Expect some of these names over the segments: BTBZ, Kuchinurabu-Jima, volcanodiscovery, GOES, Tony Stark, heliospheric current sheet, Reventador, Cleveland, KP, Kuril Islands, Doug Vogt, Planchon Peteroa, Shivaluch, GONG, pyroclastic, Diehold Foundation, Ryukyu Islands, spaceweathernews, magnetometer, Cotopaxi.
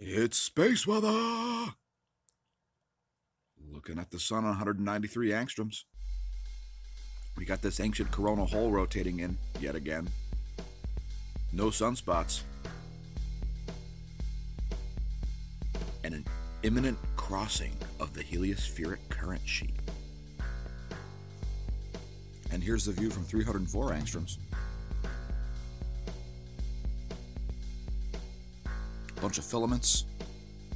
It's space weather! Looking at the sun on 193 angstroms. We got this ancient coronal hole rotating in yet again. No sunspots. And an imminent crossing of the heliospheric current sheet. And here's the view from 304 angstroms. A bunch of filaments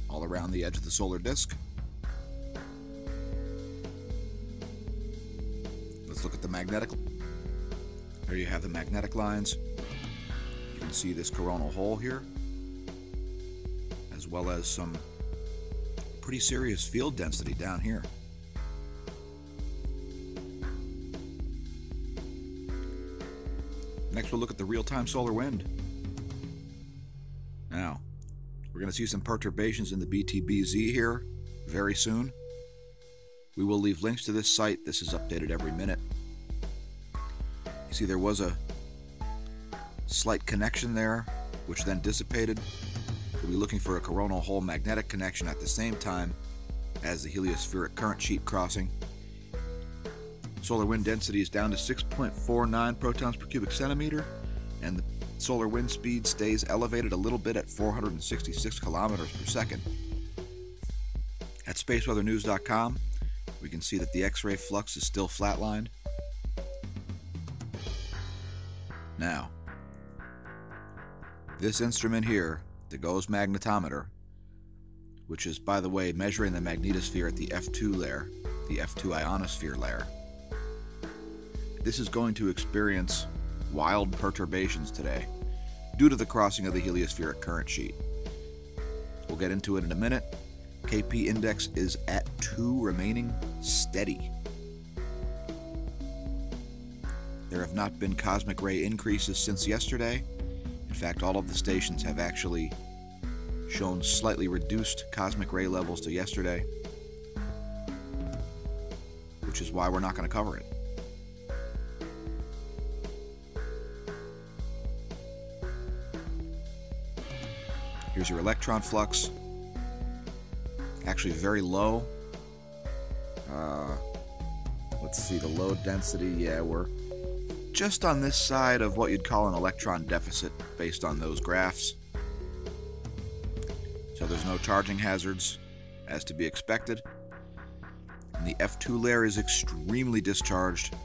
all around the edge of the solar disk. Let's look at the magnetic. There you have the magnetic lines. You can see this coronal hole here, as well as some pretty serious field density down here. Next, we'll look at the real-time solar wind. Now, we're going to see some perturbations in the BTBZ here very soon. We will leave links to this site. This is updated every minute. You see there was a slight connection there, which then dissipated. We'll be looking for a coronal hole magnetic connection at the same time as the heliospheric current sheet crossing. Solar wind density is down to 6.49 protons per cubic centimeter, and the solar wind speed stays elevated a little bit at 466 kilometers per second. At spaceweathernews.com, we can see that the X-ray flux is still flatlined. Now, this instrument here, the GOES magnetometer, which is, by the way, measuring the magnetosphere at the F2 layer, the F2 ionosphere layer. This is going to experience wild perturbations today due to the crossing of the heliospheric current sheet. We'll get into it in a minute. KP index is at 2, remaining steady. There have not been cosmic ray increases since yesterday. In fact, all of the stations have actually shown slightly reduced cosmic ray levels to yesterday, which is why we're not going to cover it. Here's your electron flux, actually very low. Let's see, the low density, yeah, we're just on this side of what you'd call an electron deficit based on those graphs. So there's no charging hazards, as to be expected. And the F2 layer is extremely discharged.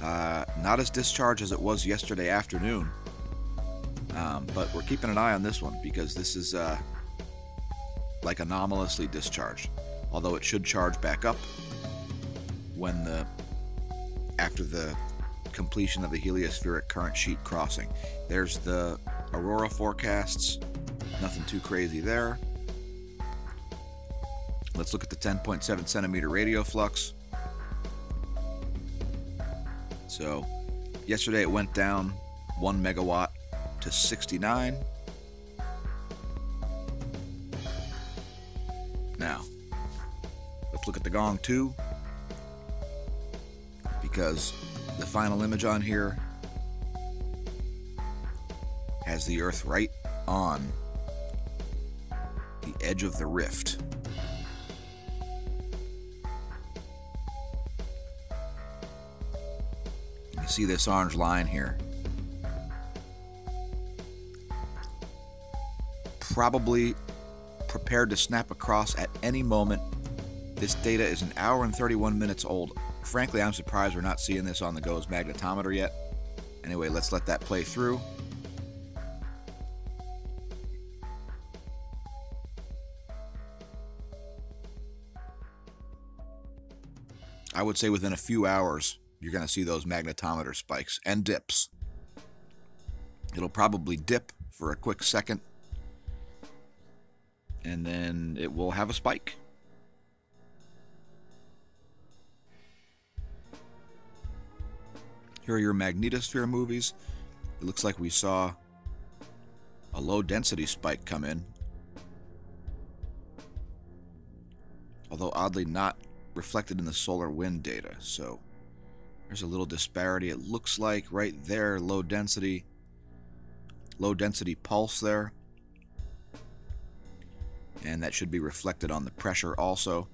Not as discharged as it was yesterday afternoon. But we're keeping an eye on this one, because this is like anomalously discharged, although it should charge back up when after the completion of the heliospheric current sheet crossing. There's the aurora forecasts, nothing too crazy there. Let's look at the 10.7 centimeter radio flux. So yesterday it went down 1 megawatt to 69. Now, let's look at the Gong 2, because the final image on here has the Earth right on the edge of the rift. You see this orange line here. Probably prepared to snap across at any moment. This data is an hour and 31 minutes old. Frankly, I'm surprised we're not seeing this on the GOES magnetometer yet. Anyway, let's let that play through. I would say within a few hours, you're going to see those magnetometer spikes and dips. It'll probably dip for a quick second, and then it will have a spike. Here are your magnetosphere movies. It looks like we saw a low density spike come in, although oddly not reflected in the solar wind data. So there's a little disparity. It looks like right there, low density pulse there. and that should be reflected on the pressure also.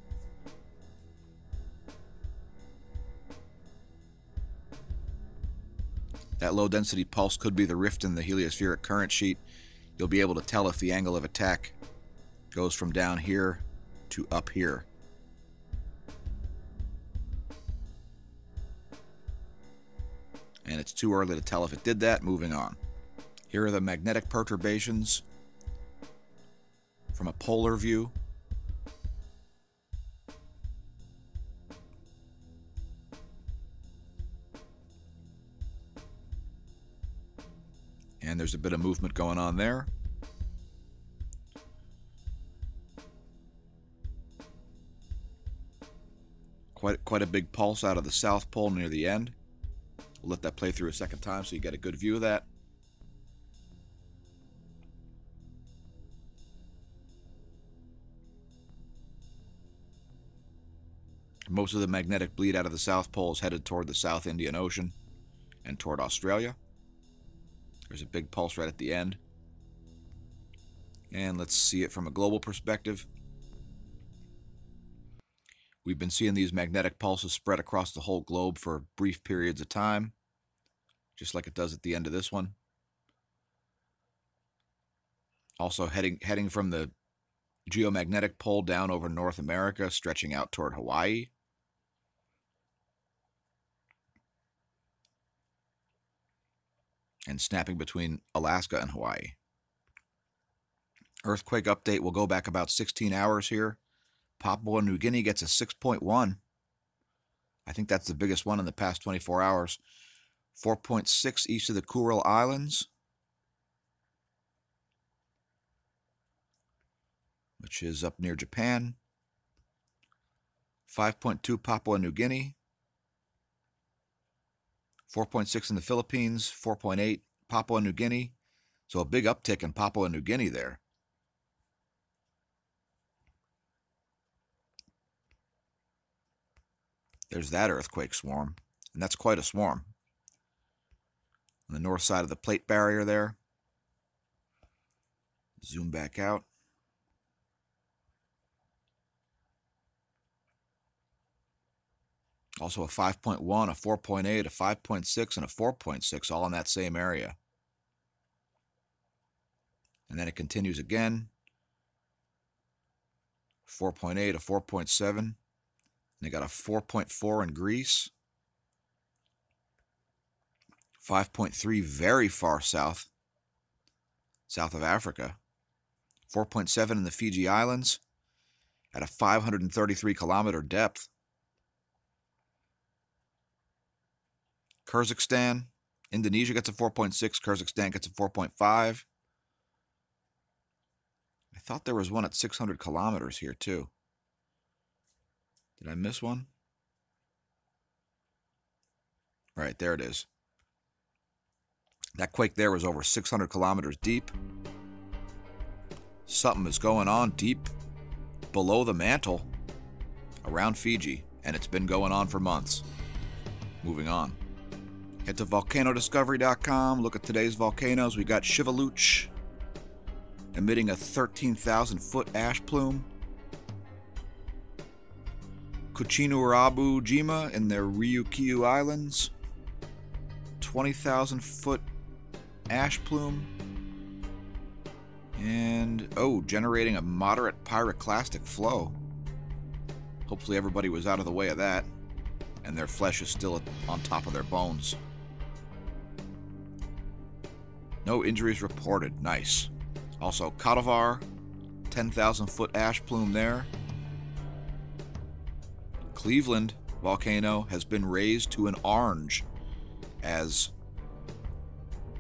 That low density pulse could be the rift in the heliospheric current sheet. You'll be able to tell if the angle of attack goes from down here to up here. And it's too early to tell if it did that. Moving on. Here are the magnetic perturbations from a polar view. And there's a bit of movement going on there. Quite a big pulse out of the South Pole near the end. We'll let that play through a second time so you get a good view of that. Most of the magnetic bleed out of the South Pole is headed toward the South Indian Ocean and toward Australia. There's a big pulse right at the end. And let's see it from a global perspective. We've been seeing these magnetic pulses spread across the whole globe for brief periods of time, just like it does at the end of this one. Also heading from the geomagnetic pole down over North America, stretching out toward Hawaii. And snapping between Alaska and Hawaii. Earthquake update will go back about 16 hours here. Papua New Guinea gets a 6.1. I think that's the biggest one in the past 24 hours. 4.6 east of the Kuril Islands, which is up near Japan. 5.2 Papua New Guinea. 4.6 in the Philippines, 4.8 Papua New Guinea. So a big uptick in Papua New Guinea there. There's that earthquake swarm, and that's quite a swarm. On the north side of the plate barrier there. Zoom back out. Also a 5.1, a 4.8, a 5.6, and a 4.6, all in that same area. And then it continues again. 4.8, a 4.7. And they got a 4.4 in Greece. 5.3 very far south of Africa. 4.7 in the Fiji Islands at a 533-kilometer depth. Kazakhstan, Indonesia gets a 4.6, Kazakhstan gets a 4.5. I thought there was one at 600 kilometers here too. Did I miss one? Right, there it is. That quake there was over 600 kilometers deep. Something is going on deep below the mantle around Fiji, and it's been going on for months. Moving on. Head to volcanodiscovery.com, look at today's volcanoes. We got Shivaluch emitting a 13,000-foot ash plume. Kuchinurabu-Jima in the Ryukyu Islands, 20,000-foot ash plume. And, oh, generating a moderate pyroclastic flow. Hopefully everybody was out of the way of that, and their flesh is still on top of their bones. No injuries reported. Nice. Also, Cotopaxi, 10,000-foot ash plume there. Cleveland volcano has been raised to an orange as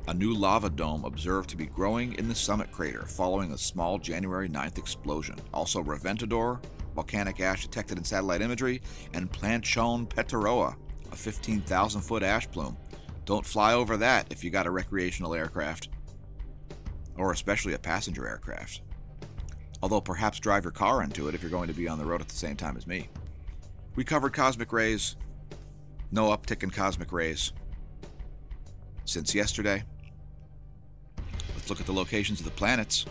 a new lava dome observed to be growing in the summit crater following a small January 9th explosion. Also, Reventador, volcanic ash detected in satellite imagery, and Planchon Peteroa, a 15,000-foot ash plume. Don't fly over that if you got a recreational aircraft, or especially a passenger aircraft. Although perhaps drive your car into it if you're going to be on the road at the same time as me. We covered cosmic rays. No uptick in cosmic rays since yesterday. Let's look at the locations of the planets.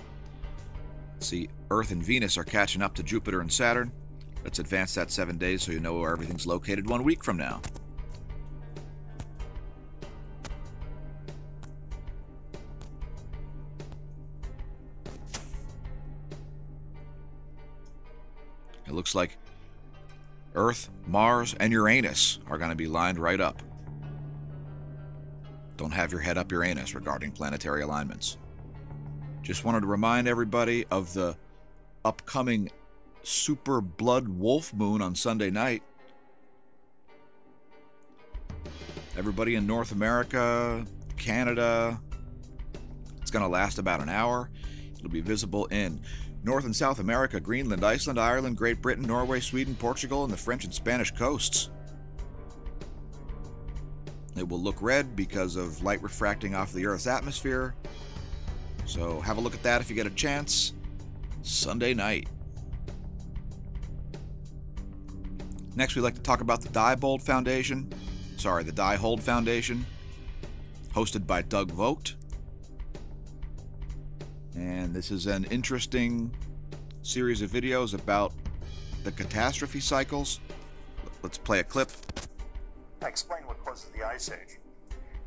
See, Earth and Venus are catching up to Jupiter and Saturn. Let's advance that 7 days so you know where everything's located 1 week from now. It looks like Earth, Mars, and Uranus are going to be lined right up. Don't have your head up your anus regarding planetary alignments. Just wanted to remind everybody of the upcoming Super Blood Wolf Moon on Sunday night. Everybody in North America, Canada, it's going to last about an hour. It'll be visible in North and South America, Greenland, Iceland, Ireland, Great Britain, Norway, Sweden, Portugal, and the French and Spanish coasts. It will look red because of light refracting off the Earth's atmosphere. So have a look at that if you get a chance. Sunday night. Next, we'd like to talk about the Diehold Foundation, hosted by Doug Vogt. And this is an interesting series of videos about the catastrophe cycles. Let's play a clip. I explain what causes the ice age.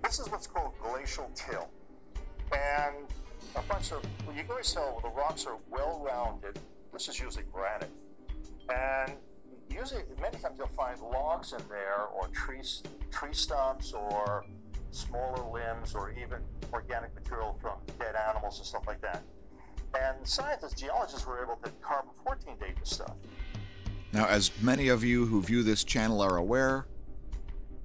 This is what's called glacial till. And a bunch of, well, you always tell the rocks are well-rounded. This is usually granite. And usually, many times you'll find logs in there, or tree stumps, or smaller limbs, or even organic material from dead animals and stuff like that. And scientists, geologists, were able to carbon-14 date this stuff. Now, as many of you who view this channel are aware,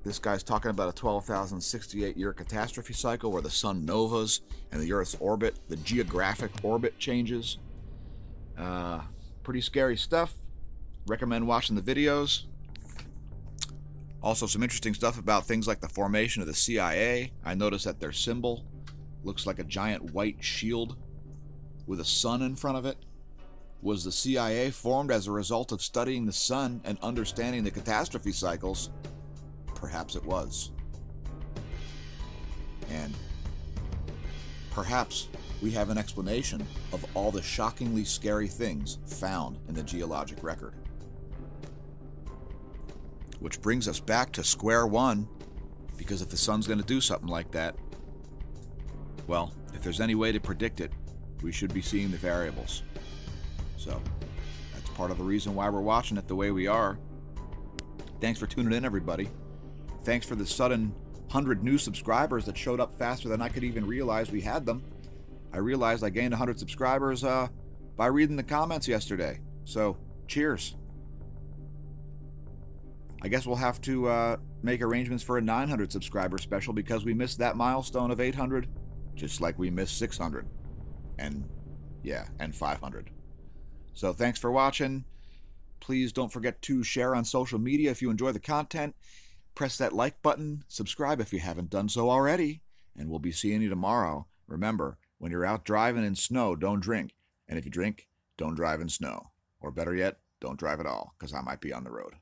this guy's talking about a 12,068-year catastrophe cycle where the sun novas and the Earth's orbit, the geographic orbit, changes. Pretty scary stuff. Recommend watching the videos. Also, some interesting stuff about things like the formation of the CIA. I noticed that their symbol looks like a giant white shield with a sun in front of it. Was the CIA formed as a result of studying the sun and understanding the catastrophe cycles? Perhaps it was. And perhaps we have an explanation of all the shockingly scary things found in the geologic record. Which brings us back to square one, because if the sun's going to do something like that, well, if there's any way to predict it, we should be seeing the variables. So that's part of the reason why we're watching it the way we are. Thanks for tuning in, everybody. Thanks for the sudden 100 new subscribers that showed up faster than I could even realize we had them. I realized I gained 100 subscribers by reading the comments yesterday. So, cheers. I guess we'll have to make arrangements for a 900 subscriber special because we missed that milestone of 800, just like we missed 600. And, yeah, and 500. So, thanks for watching. Please don't forget to share on social media if you enjoy the content. Press that like button, subscribe if you haven't done so already, and we'll be seeing you tomorrow. Remember, when you're out driving in snow, don't drink. And if you drink, don't drive in snow. Or better yet, don't drive at all, because I might be on the road.